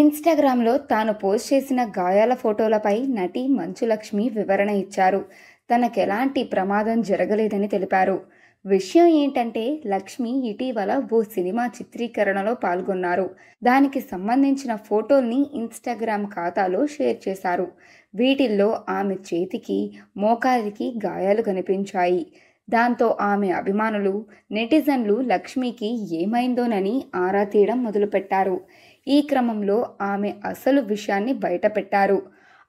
ఇన్‌స్టాగ్రామ్‌లో తాను పోస్ట్ చేసిన గాయాల ఫోటోలపై నటి మంచు లక్ష్మి వివరణ ఇచ్చారు. తనకెలాంటి ప్రమాదం జరగలేదని తెలిపారు. విషయం ఏంటంటే, లక్ష్మి ఇటీవల ఓ సినిమా చిత్రీకరణలో పాల్గొన్నారు. దానికి సంబంధించిన ఫోటోల్ని ఇన్‌స్టాగ్రామ్ ఖాతాలో షేర్ చేశారు. వీటిల్లో ఆమె చేతికి, మోకాలికి గాయాలు కనిపించాయి. దాంతో ఆమె అభిమానులు, నెటిజన్లు లక్ష్మికి ఏమైందోనని ఆరా తీయడం మొదలుపెట్టారు. ఈ క్రమంలో ఆమె అసలు విషయాన్ని బయటపెట్టారు.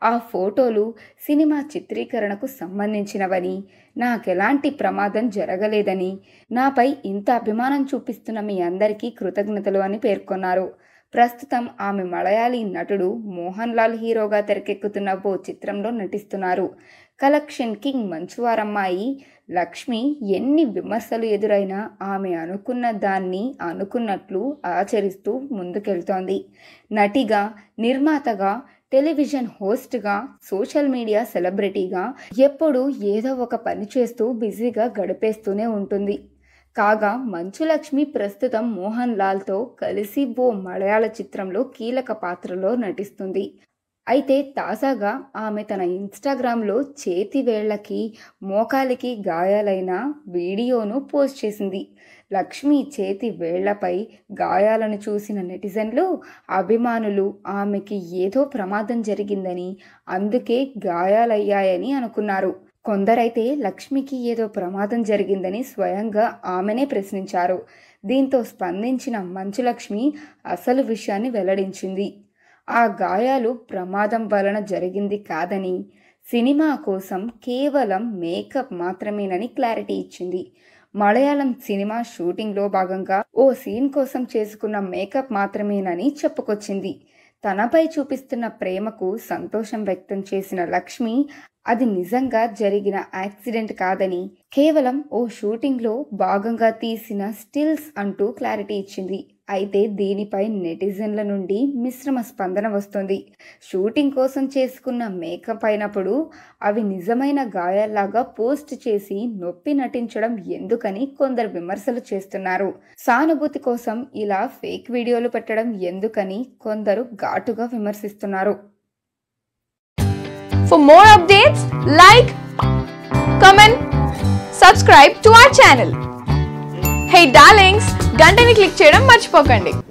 ఆ ఫోటోలు సినిమా చిత్రీకరణకు సంబంధించినవని, నాకెలాంటి ప్రమాదం జరగలేదని, నాపై ఇంత అభిమానం చూపిస్తున్న మీ అందరికీ కృతజ్ఞతలు అని పేర్కొన్నారు. ప్రస్తుతం ఆమె మలయాళీ నటుడు మోహన్లాల్ హీరోగా తెరకెక్కుతున్న ఓ చిత్రంలో నటిస్తున్నారు. కలెక్షన్ కింగ్ మంచువారమ్మాయి లక్ష్మి ఎన్ని విమర్శలు ఎదురైనా ఆమె అనుకున్న దాన్ని అనుకున్నట్లు ఆచరిస్తూ ముందుకెళ్తోంది. నటిగా, నిర్మాతగా, టెలివిజన్ హోస్ట్గా, సోషల్ మీడియా సెలబ్రిటీగా ఎప్పుడూ ఏదో ఒక పని చేస్తూ బిజీగా గడిపేస్తూనే ఉంటుంది. కాగా మంచు లక్ష్మి ప్రస్తుతం మోహన్ లాల్తో కలిసి ఓ మలయాళ చిత్రంలో కీలక పాత్రలో నటిస్తుంది. అయితే తాజాగా ఆమె తన ఇన్‌స్టాగ్రామ్‌లో చేతివేళ్లకి, మోకాలికి గాయాలైన వీడియోను పోస్ట్ చేసింది. లక్ష్మి చేతి వేళ్లపై గాయాలను చూసిన నెటిజన్లు, అభిమానులు ఆమెకి ఏదో ప్రమాదం జరిగిందని, అందుకే గాయాలయ్యాయని అనుకున్నారు. కొందరైతే లక్ష్మికి ఏదో ప్రమాదం జరిగిందని స్వయంగా ఆమెనే ప్రశ్నించారు. దీంతో స్పందించిన మంచు లక్ష్మి అసలు విషయాన్ని వెల్లడించింది. ఆ గాయాలు ప్రమాదం వలన జరిగింది కాదని, సినిమా కోసం కేవలం మేకప్ మాత్రమేనని క్లారిటీ ఇచ్చింది. మలయాళం సినిమా షూటింగ్లో భాగంగా ఓ సీన్ కోసం చేసుకున్న మేకప్ మాత్రమేనని చెప్పుకొచ్చింది. తనపై చూపిస్తున్న ప్రేమకు సంతోషం వ్యక్తం చేసిన లక్ష్మి, అది నిజంగా జరిగిన యాక్సిడెంట్ కాదని, కేవలం ఓ షూటింగ్లో భాగంగా తీసిన స్టిల్స్ అంటూ క్లారిటీ ఇచ్చింది. అయితే దీనిపై నెటిజన్ల నుండి మిశ్రమ స్పందన వస్తుంది. షూటింగ్ కోసం చేసుకున్న మేకప్ అయినప్పుడు అవి నిజమైన గాయాల్లాగా పోస్ట్ చేసి నొప్పి నటించడం ఎందుకని కొందరు విమర్శలు చేస్తున్నారు. సానుభూతి కోసం ఇలా ఫేక్ వీడియోలు పెట్టడం ఎందుకని కొందరు ఘాటుగా విమర్శిస్తున్నారు. For more updates, like, comment, subscribe to our channel. Hey darlings, గంటని click చేయడం మర్చిపోకండి.